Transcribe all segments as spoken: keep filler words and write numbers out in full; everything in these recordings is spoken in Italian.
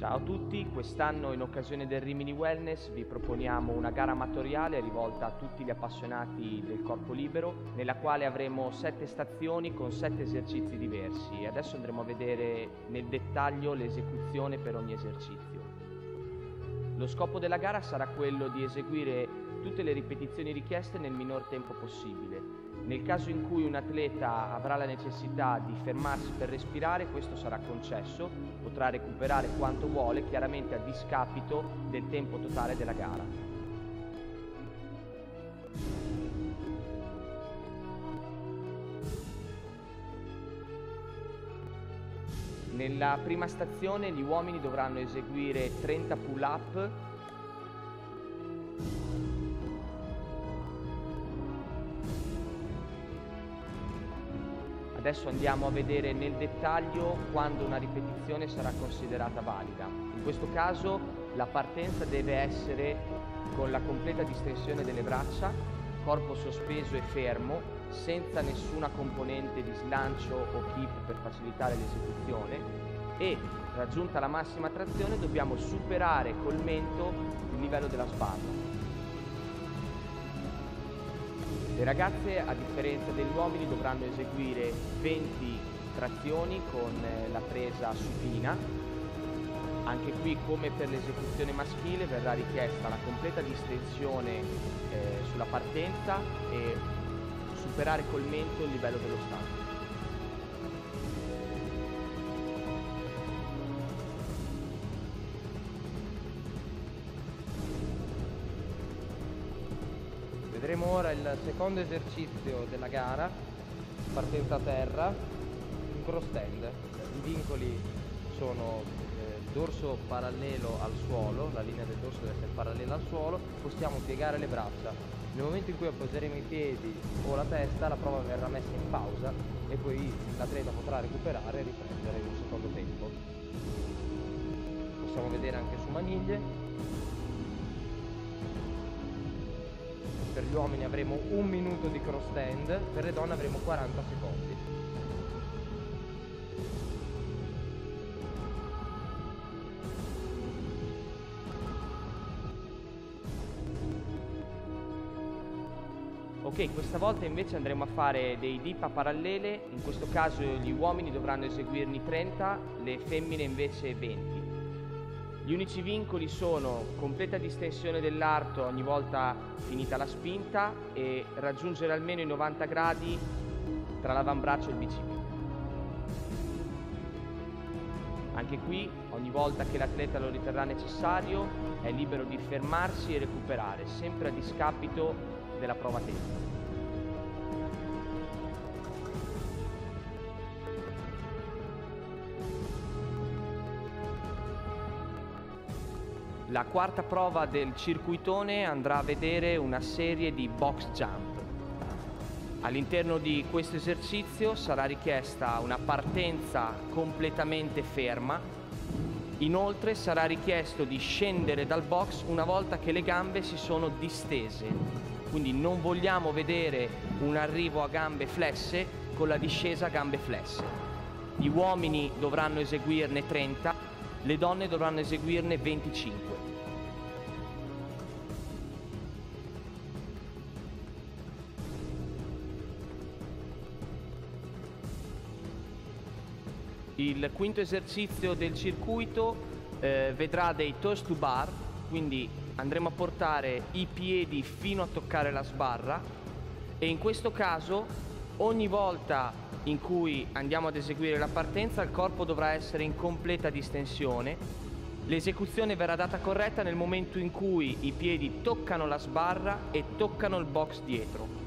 Ciao a tutti, quest'anno in occasione del Rimini Wellness vi proponiamo una gara amatoriale rivolta a tutti gli appassionati del corpo libero, nella quale avremo sette stazioni con sette esercizi diversi. Adesso andremo a vedere nel dettaglio l'esecuzione per ogni esercizio. Lo scopo della gara sarà quello di eseguire tutte le ripetizioni richieste nel minor tempo possibile. Nel caso in cui un atleta avrà la necessità di fermarsi per respirare, questo sarà concesso, potrà recuperare quanto vuole, chiaramente a discapito del tempo totale della gara. Nella prima stazione gli uomini dovranno eseguire trenta pull-up, Adesso andiamo a vedere nel dettaglio quando una ripetizione sarà considerata valida. In questo caso la partenza deve essere con la completa distensione delle braccia, corpo sospeso e fermo, senza nessuna componente di slancio o kick per facilitare l'esecuzione, e raggiunta la massima trazione dobbiamo superare col mento il livello della spalla. Le ragazze, a differenza degli uomini, dovranno eseguire venti trazioni con la presa supina. Anche qui, come per l'esecuzione maschile, verrà richiesta la completa distensione eh, sulla partenza e superare col mento il livello dello stacco. Vedremo ora il secondo esercizio della gara, partenza a terra, un cross-stand. I vincoli sono eh, dorso parallelo al suolo, la linea del dorso deve essere parallela al suolo, possiamo piegare le braccia. Nel momento in cui appoggeremo i piedi o la testa, la prova verrà messa in pausa e poi l'atleta potrà recuperare e riprendere in un secondo tempo. Possiamo vedere anche su maniglie. Per gli uomini avremo un minuto di cross stand, per le donne avremo quaranta secondi. Ok, questa volta invece andremo a fare dei dip a parallele, in questo caso gli uomini dovranno eseguirne trenta, le femmine invece venti. Gli unici vincoli sono completa distensione dell'arto ogni volta finita la spinta e raggiungere almeno i novanta gradi tra l'avambraccio e il bicipite. Anche qui, ogni volta che l'atleta lo riterrà necessario, è libero di fermarsi e recuperare, sempre a discapito della prova tecnica. La quarta prova del circuitone andrà a vedere una serie di box jump. All'interno di questo esercizio sarà richiesta una partenza completamente ferma, inoltre sarà richiesto di scendere dal box una volta che le gambe si sono distese, quindi non vogliamo vedere un arrivo a gambe flesse con la discesa a gambe flesse. Gli uomini dovranno eseguirne trenta, le donne dovranno eseguirne venticinque. Il quinto esercizio del circuito eh, vedrà dei toes to bar, quindi andremo a portare i piedi fino a toccare la sbarra, e in questo caso ogni volta in cui andiamo ad eseguire la partenza il corpo dovrà essere in completa distensione. L'esecuzione verrà data corretta nel momento in cui i piedi toccano la sbarra e toccano il box dietro.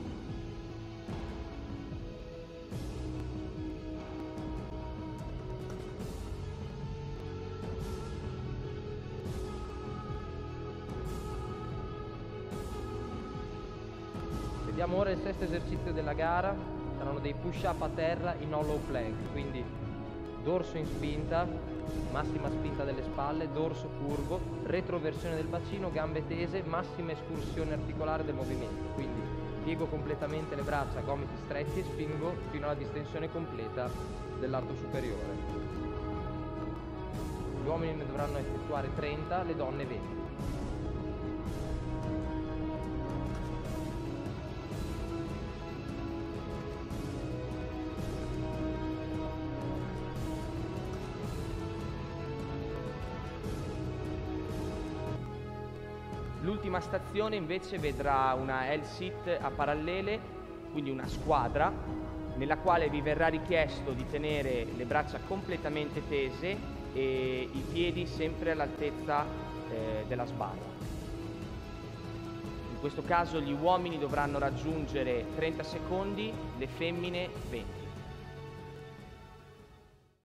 Vediamo ora il sesto esercizio della gara. Saranno dei push up a terra in hollow plank, quindi dorso in spinta, massima spinta delle spalle, dorso curvo, retroversione del bacino, gambe tese, massima escursione articolare del movimento, quindi piego completamente le braccia, gomiti stretti e spingo fino alla distensione completa dell'arto superiore. Gli uomini ne dovranno effettuare trenta, le donne venti. L'ultima stazione invece vedrà una L-sit a parallele, quindi una squadra, nella quale vi verrà richiesto di tenere le braccia completamente tese e i piedi sempre all'altezza eh, della sbarra. In questo caso gli uomini dovranno raggiungere trenta secondi, le femmine venti.